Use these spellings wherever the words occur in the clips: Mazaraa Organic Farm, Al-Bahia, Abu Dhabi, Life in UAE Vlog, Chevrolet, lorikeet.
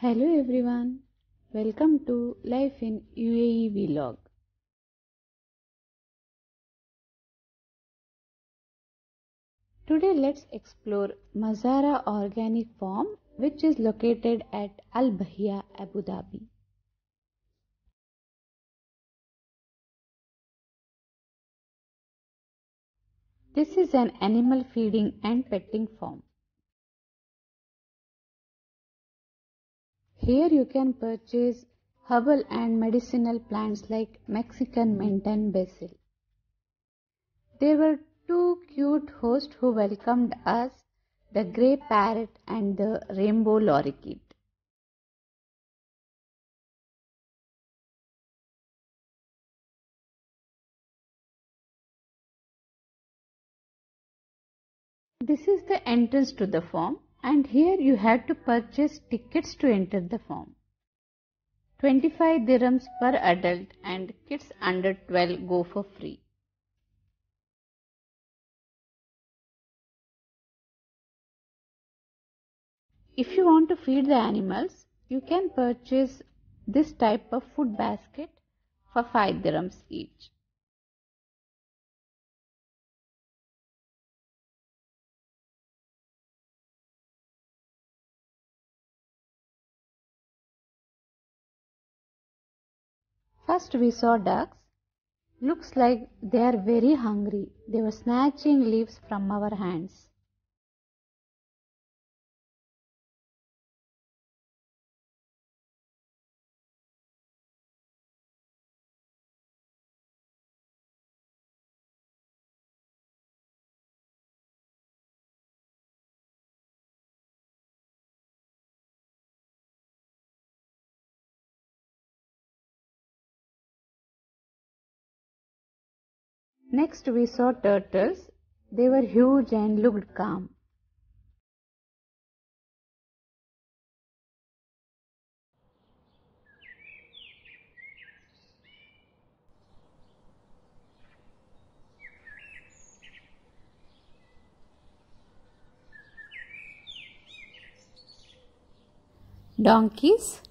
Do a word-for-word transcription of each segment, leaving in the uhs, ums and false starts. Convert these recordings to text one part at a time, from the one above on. Hello everyone, welcome to Life in U A E Vlog. Today let's explore Mazaraa Organic Farm, which is located at Al-Bahia, Abu Dhabi. This is an animal feeding and petting farm. Here you can purchase herbal and medicinal plants like Mexican mint and basil. There were two cute hosts who welcomed us, the grey parrot and the rainbow lorikeet. This is the entrance to the farm. And here you have to purchase tickets to enter the farm. twenty-five dirhams per adult and kids under twelve go for free. If you want to feed the animals, you can purchase this type of food basket for five dirhams each. First we saw ducks. Looks like they are very hungry. They were snatching leaves from our hands. Next we saw turtles. They were huge and looked calm. Donkeys.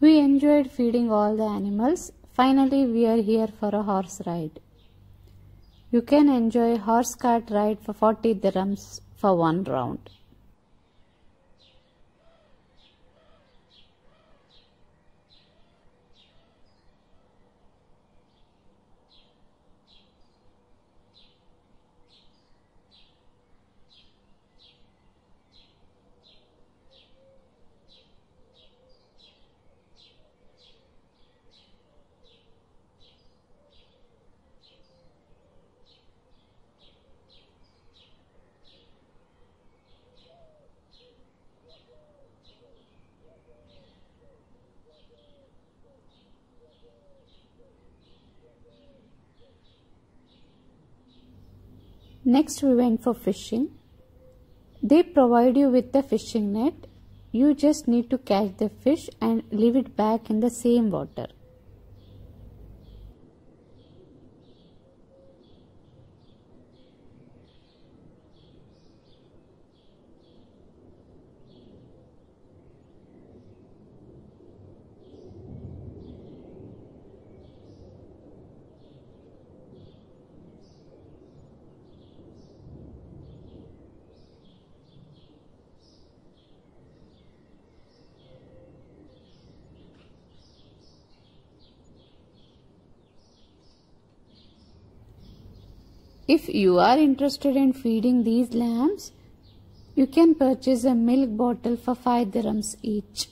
We enjoyed feeding all the animals. Finally, we are here for a horse ride. You can enjoy horse cart ride for forty dirhams for one round. Next, we went for fishing. They provide you with the fishing net. You just need to catch the fish and leave it back in the same water. If you are interested in feeding these lambs, you can purchase a milk bottle for five dirhams each.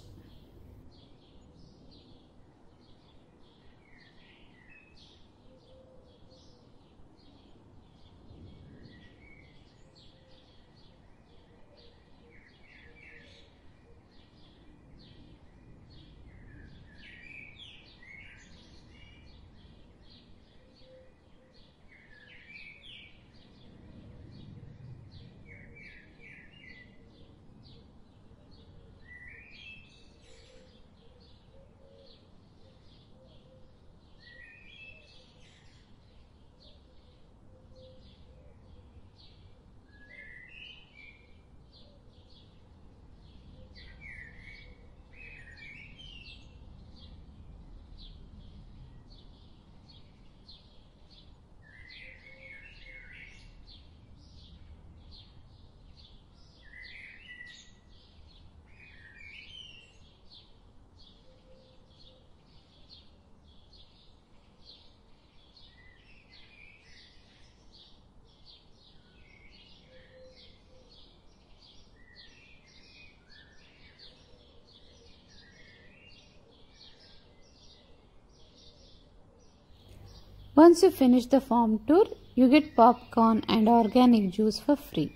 Once you finish the farm tour, you get popcorn and organic juice for free.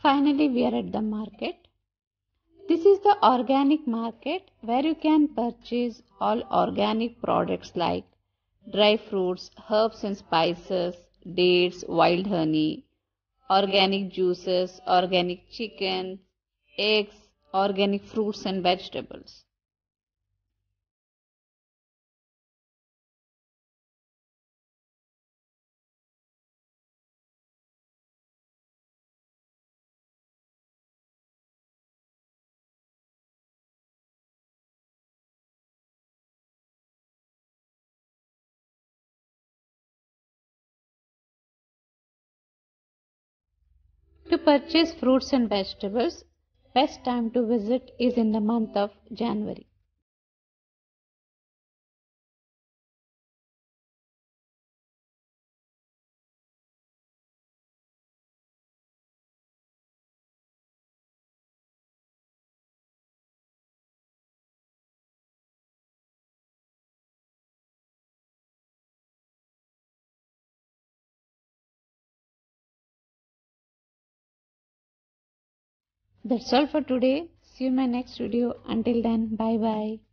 Finally, we are at the market. This is the organic market where you can purchase all organic products like dry fruits, herbs and spices, dates, wild honey, organic juices, organic chicken, eggs, organic fruits and vegetables. To purchase fruits and vegetables, best time to visit is in the month of January. That's all for today. See you in my next video. Until then, bye bye.